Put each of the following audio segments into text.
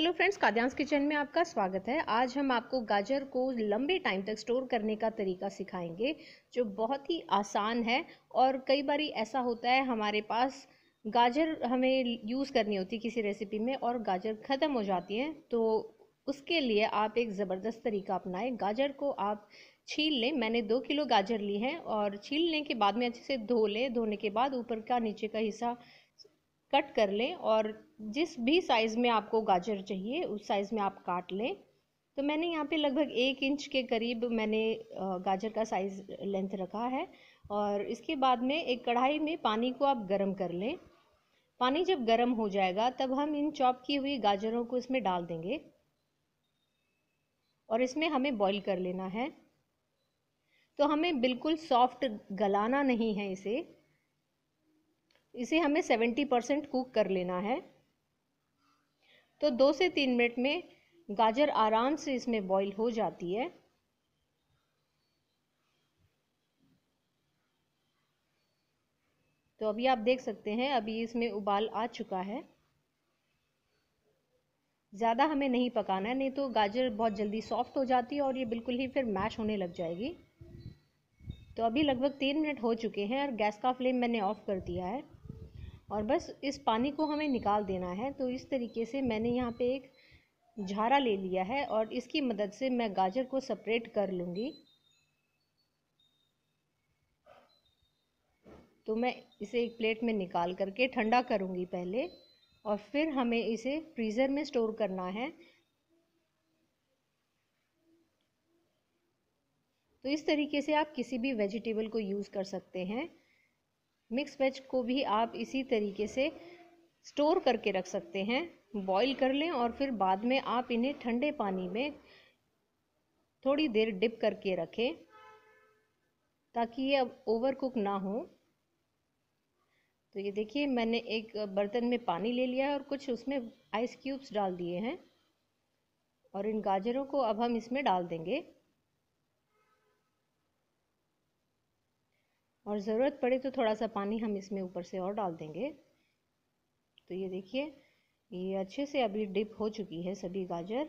Hello friends, कादियांस kitchen में आपका स्वागत है। आज हम आपको गाजर को लंबे टाइम तक स्टोर करने का तरीका सिखाएंगे जो बहुत ही आसान है। और कई बार ऐसा होता है हमारे पास गाजर हमें यूज़ करनी होती है किसी रेसिपी में और गाजर ख़त्म हो जाती है, तो उसके लिए आप एक ज़बरदस्त तरीका अपनाएं। गाजर को आप छील लें। मैंने 2 किलो गाजर ली हैं और छीलने के बाद में अच्छे से धो लें। धोने के बाद ऊपर का नीचे का हिस्सा कट कर लें और जिस भी साइज़ में आपको गाजर चाहिए उस साइज़ में आप काट लें। तो मैंने यहाँ पे लगभग 1 इंच के करीब मैंने गाजर का साइज़ लेंथ रखा है। और इसके बाद में एक कढ़ाई में पानी को आप गर्म कर लें। पानी जब गर्म हो जाएगा तब हम इन चॉप की हुई गाजरों को इसमें डाल देंगे और इसमें हमें बॉईल कर लेना है। तो हमें बिल्कुल सॉफ्ट गलाना नहीं है, इसे हमें 70% कुक कर लेना है। तो 2 से 3 मिनट में गाजर आराम से इसमें बॉईल हो जाती है। तो अभी आप देख सकते हैं अभी इसमें उबाल आ चुका है। ज़्यादा हमें नहीं पकाना है, नहीं तो गाजर बहुत जल्दी सॉफ्ट हो जाती है और ये बिल्कुल ही फिर मैश होने लग जाएगी। तो अभी लगभग 3 मिनट हो चुके हैं और गैस का फ्लेम मैंने ऑफ कर दिया है और बस इस पानी को हमें निकाल देना है। तो इस तरीके से मैंने यहाँ पे एक झारा ले लिया है और इसकी मदद से मैं गाजर को सेपरेट कर लूँगी। तो मैं इसे एक प्लेट में निकाल करके ठंडा करूँगी पहले और फिर हमें इसे फ्रीज़र में स्टोर करना है। तो इस तरीके से आप किसी भी वेजिटेबल को यूज़ कर सकते हैं। मिक्स वेज को भी आप इसी तरीके से स्टोर करके रख सकते हैं। बॉईल कर लें और फिर बाद में आप इन्हें ठंडे पानी में थोड़ी देर डिप करके रखें ताकि ये अब ओवर कुक ना हो। तो ये देखिए मैंने एक बर्तन में पानी ले लिया है और कुछ उसमें आइस क्यूब्स डाल दिए हैं और इन गाजरों को अब हम इसमें डाल देंगे। और ज़रूरत पड़े तो थोड़ा सा पानी हम इसमें ऊपर से और डाल देंगे। तो ये देखिए ये अच्छे से अभी डिप हो चुकी है सभी गाजर।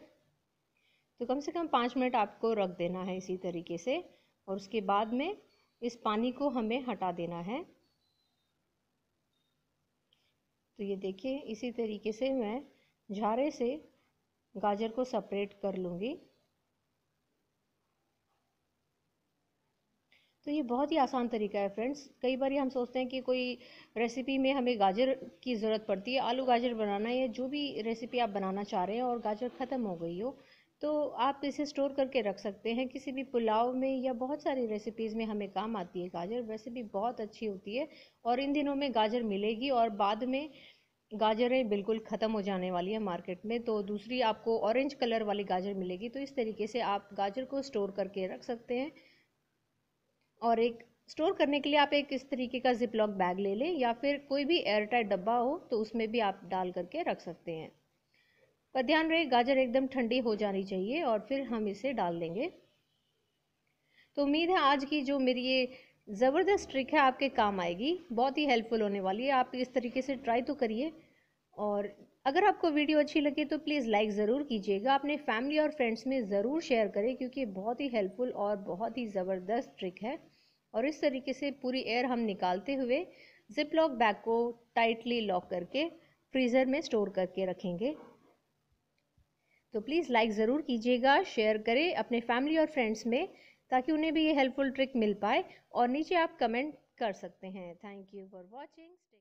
तो कम से कम 5 मिनट आपको रख देना है इसी तरीके से और उसके बाद में इस पानी को हमें हटा देना है। तो ये देखिए इसी तरीके से मैं झारे से गाजर को सेपरेट कर लूँगी। तो ये बहुत ही आसान तरीका है फ्रेंड्स। कई बार हम सोचते हैं कि कोई रेसिपी में हमें गाजर की ज़रूरत पड़ती है, आलू गाजर बनाना है, जो भी रेसिपी आप बनाना चाह रहे हैं और गाजर ख़त्म हो गई हो, तो आप इसे स्टोर करके रख सकते हैं। किसी भी पुलाव में या बहुत सारी रेसिपीज़ में हमें काम आती है गाजर। रेसिपी बहुत अच्छी होती है और इन दिनों में गाजर मिलेगी और बाद में गाजरें बिल्कुल ख़त्म हो जाने वाली है मार्केट में, तो दूसरी आपको ऑरेंज कलर वाली गाजर मिलेगी। तो इस तरीके से आप गाजर को स्टोर करके रख सकते हैं। और एक स्टोर करने के लिए आप एक इस तरीके का जिपलॉक बैग ले लें या फिर कोई भी एयरटाइट डब्बा हो तो उसमें भी आप डाल करके रख सकते हैं। पर ध्यान रहे गाजर एकदम ठंडी हो जानी चाहिए और फिर हम इसे डाल देंगे। तो उम्मीद है आज की जो मेरी ये ज़बरदस्त ट्रिक है आपके काम आएगी, बहुत ही हेल्पफुल होने वाली है। आप इस तरीके से ट्राई तो करिए और अगर आपको वीडियो अच्छी लगे तो प्लीज़ लाइक ज़रूर कीजिएगा। अपने फैमिली और फ्रेंड्स में ज़रूर शेयर करें क्योंकि ये बहुत ही हेल्पफुल और बहुत ही ज़बरदस्त ट्रिक है। और इस तरीके से पूरी एयर हम निकालते हुए जिपलॉक बैग को टाइटली लॉक करके फ्रीज़र में स्टोर करके रखेंगे। तो प्लीज़ लाइक ज़रूर कीजिएगा, शेयर करें अपने फैमिली और फ्रेंड्स में ताकि उन्हें भी ये हेल्पफुल ट्रिक मिल पाए। और नीचे आप कमेंट कर सकते हैं। Thank you for watching.